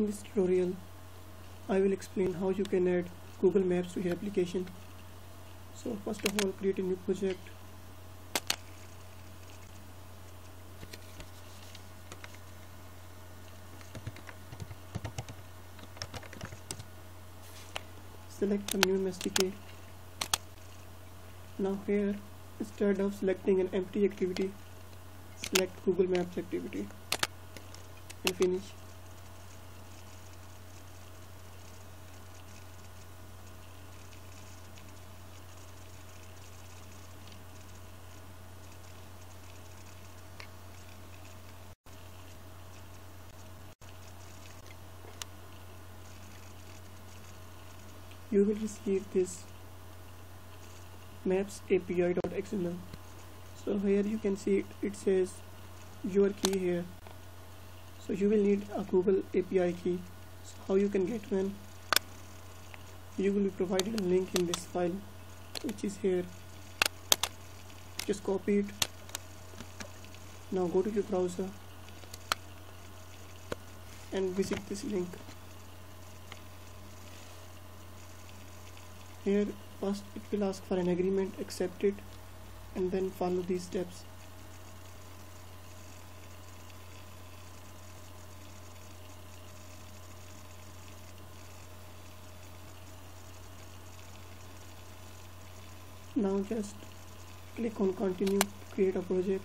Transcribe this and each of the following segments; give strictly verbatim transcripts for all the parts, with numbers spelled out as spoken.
In this tutorial, I will explain how you can add Google Maps to your application. So first of all, create a new project. Select the new M S D K. Now here, instead of selecting an empty activity, select Google Maps activity and finish. You will receive this maps A P I dot X M L. So here you can see it, it says your key here. So you will need a Google A P I key. So how you can get one? You will be provided a link in this file, which is here. Just copy it. Now go to your browser and visit this link. Here first it will ask for an agreement, accept it, and then follow these steps. Now just click on continue to create a project.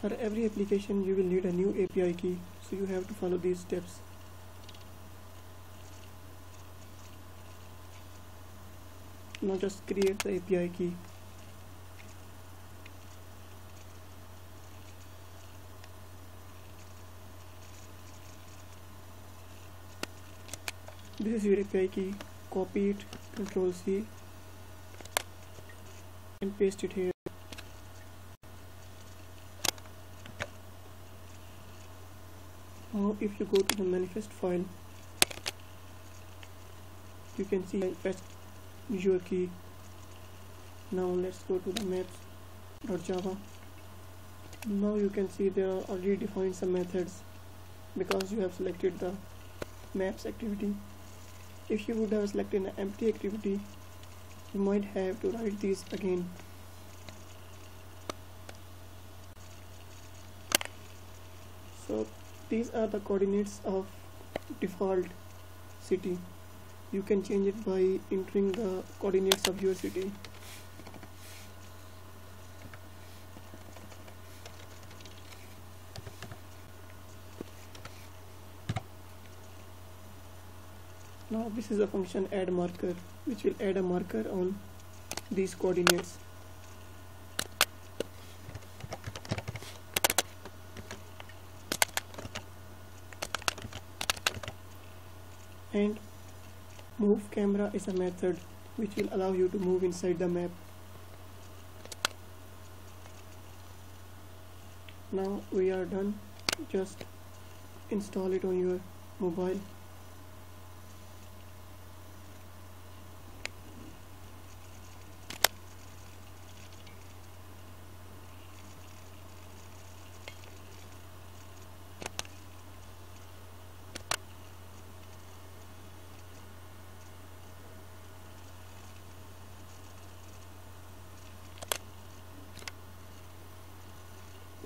For every application you will need a new A P I key, so you have to follow these steps. Now just create the A P I key. This is your A P I key. Copy it, control C, and paste it here. Now if you go to the manifest file, you can see manifest your key. Now let's go to the maps dot java. Now you can see there are already defined some methods because you have selected the maps activity. If you would have selected an empty activity, you might have to write these again. So these are the coordinates of default city. You can change it by entering the coordinates of your city. Now this is a function add marker, which will add a marker on these coordinates. And move camera is a method which will allow you to move inside the map. Now we are done. Just install it on your mobile.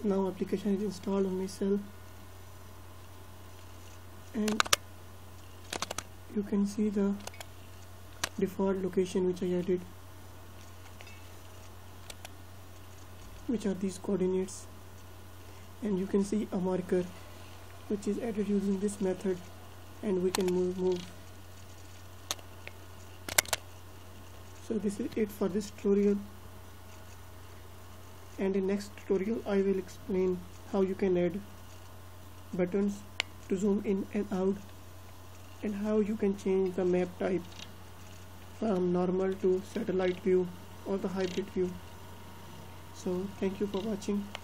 Now application is installed on my cell, and you can see the default location which I added, which are these coordinates, and you can see a marker which is added using this method, and we can move move. So this is it for this tutorial. And in next tutorial I will explain how you can add buttons to zoom in and out, and how you can change the map type from normal to satellite view or the hybrid view. So thank you for watching.